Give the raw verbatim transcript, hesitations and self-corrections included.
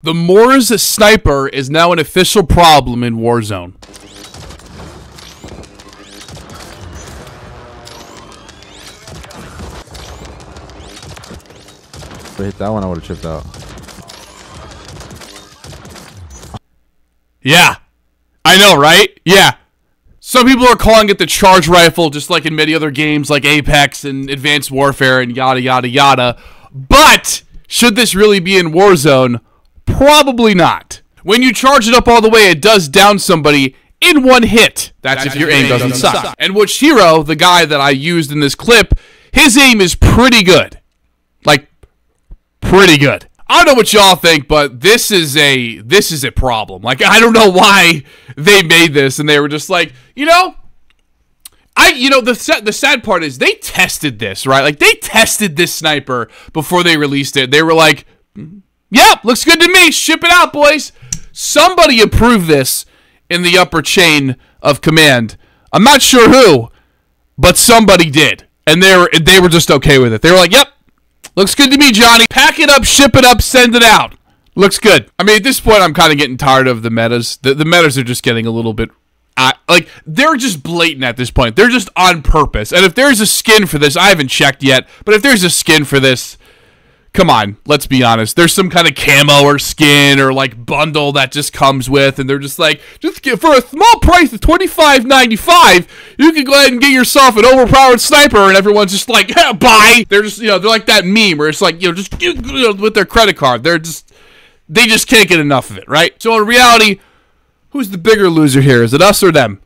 The Mors sniper is now an official problem in Warzone. If I hit that one, I would have chipped out. Yeah. I know, right? Yeah. Some people are calling it the charge rifle, just like in many other games like Apex and Advanced Warfare and yada, yada, yada. But should this really be in Warzone? Probably not. When you charge it up all the way, it does down somebody in one hit. That's, That's if your aim doesn't suck. suck. And Wachiro, the guy that I used in this clip, his aim is pretty good. Like, pretty good. I don't know what y'all think, but this is a this is a problem. Like, I don't know why they made this, and they were just like, you know, I you know the the sad part is they tested this, right? Like, they tested this sniper before they released it. They were like, yep, looks good to me. Ship it out, boys. Somebody approve this in the upper chain of command. I'm not sure who, but somebody did. And they were, they were just okay with it. They were like, yep, looks good to me, Johnny. Pack it up, ship it up, send it out. Looks good. I mean, at this point, I'm kind of getting tired of the metas. The, the metas are just getting a little bit... I, like, they're just blatant at this point. They're just on purpose. And if there's a skin for this, I haven't checked yet, but if there's a skin for this... Come on, let's be honest. There's some kind of camo or skin or like bundle that just comes with, and they're just like, just get, for a small price of twenty-five ninety-five, you can go ahead and get yourself an overpowered sniper, and everyone's just like, yeah, bye. They're just, you know, they're like that meme where it's like, you know, just you know, with their credit card, they're just, they just can't get enough of it, right? So in reality, who's the bigger loser here? Is it us or them?